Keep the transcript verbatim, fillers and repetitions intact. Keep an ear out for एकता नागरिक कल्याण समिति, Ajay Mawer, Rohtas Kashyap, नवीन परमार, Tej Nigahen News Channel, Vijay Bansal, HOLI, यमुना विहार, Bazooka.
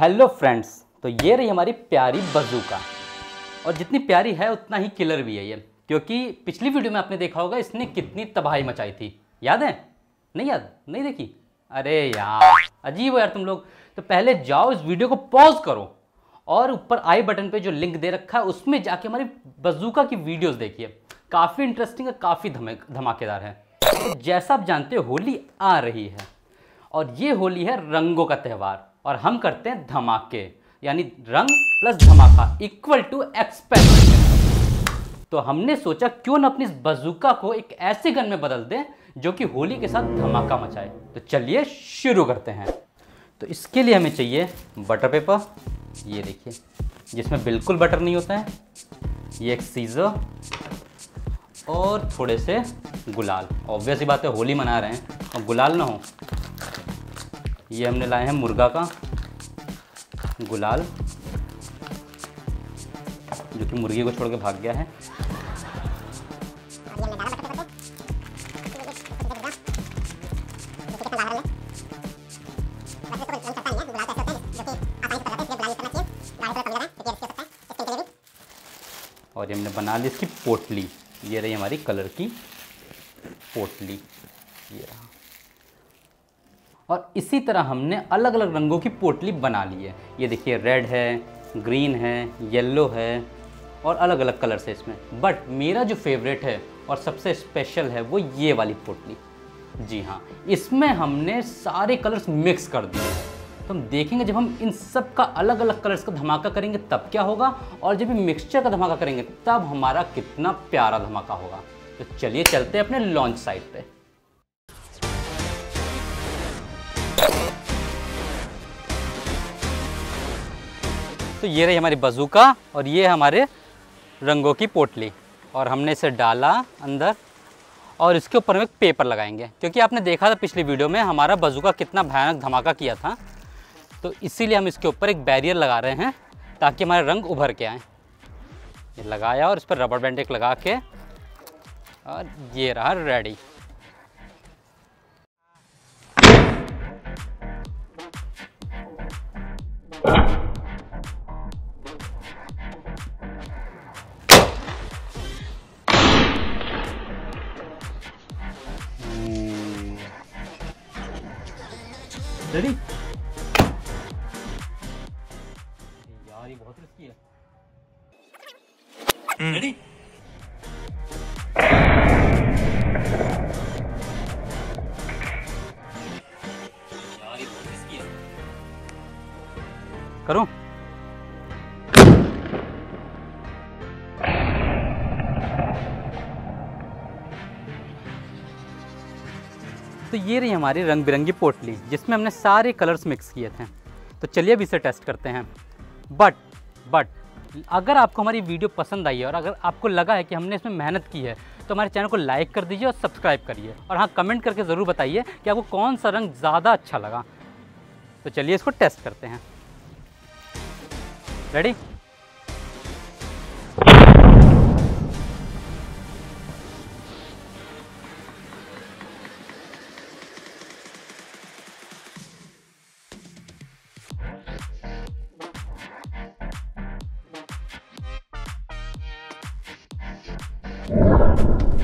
Hello friends, तो ये रही हमारी प्यारी बज़ूका। और जितनी प्यारी है उतना ही किलर भी है ये, क्योंकि पिछली वीडियो में आपने देखा होगा इसने कितनी तबाही मचाई थी। याद है? नहीं याद? नहीं देखी? अरे यार अजीब हो यार तुम लोग। तो पहले जाओ इस वीडियो को पॉज करो और ऊपर आई बटन पे जो लिंक दे रखा है उसमें जाके हमारी बज़ूका की वीडियोज़ देखिए, काफ़ी इंटरेस्टिंग और काफ़ी धमाकेदार है। तो जैसा आप जानते हो होली आ रही है और ये होली है रंगों का त्यौहार और हम करते हैं धमाके, यानी रंग प्लस धमाका इक्वल टू एक्सपेरिमेंट। तो हमने सोचा क्यों ना अपनी इस बज़ूका को एक ऐसे गन में बदल दें जो कि होली के साथ धमाका मचाए। तो चलिए शुरू करते हैं। तो इसके लिए हमें चाहिए बटर पेपर, ये देखिए जिसमें बिल्कुल बटर नहीं होता है, ये एक सीजर और थोड़े से गुलाल। ऑब्वियस ही बात है होली मना रहे हैं और गुलाल ना हो। ये हमने लाए हैं मुर्गा का गुलाल जो कि मुर्गी को छोड़ के भाग गया है। और ये हमने बना ली इसकी पोटली। ये रही हमारी कलर की पोटली, ये रहा। और इसी तरह हमने अलग अलग रंगों की पोटली बना ली है। ये देखिए रेड है, ग्रीन है, येलो है और अलग अलग कलर से इसमें। बट मेरा जो फेवरेट है और सबसे स्पेशल है वो ये वाली पोटली। जी हाँ, इसमें हमने सारे कलर्स मिक्स कर दिए हैं। तो हम देखेंगे जब हम इन सब का अलग अलग कलर्स का धमाका करेंगे तब क्या होगा, और जब ये मिक्सचर का धमाका करेंगे तब हमारा कितना प्यारा धमाका होगा। तो चलिए चलते हैं अपने लॉन्च साइट पे। तो ये रही हमारी बज़ूका और ये हमारे रंगों की पोटली। और हमने इसे डाला अंदर और इसके ऊपर हम एक पेपर लगाएंगे, क्योंकि आपने देखा था पिछली वीडियो में हमारा बज़ूका कितना भयानक धमाका किया था। तो इसीलिए हम इसके ऊपर एक बैरियर लगा रहे हैं ताकि हमारे रंग उभर के आएँ। ये लगाया और इस पर रबर बैंड एक लगा के, और ये रहा रेडी। रेडी यार, ये बहुत रिस्की है। रेडी यार, ये बहुत रिस्की है। करो तो ये रही हमारी रंग बिरंगी पोटली जिसमें हमने सारे कलर्स मिक्स किए थे। तो चलिए अब इसे टेस्ट करते हैं। बट बट अगर आपको हमारी वीडियो पसंद आई है और अगर आपको लगा है कि हमने इसमें मेहनत की है तो हमारे चैनल को लाइक कर दीजिए और सब्सक्राइब करिए। और हाँ, कमेंट करके ज़रूर बताइए कि आपको कौन सा रंग ज़्यादा अच्छा लगा। तो चलिए इसको टेस्ट करते हैं। रेडी? you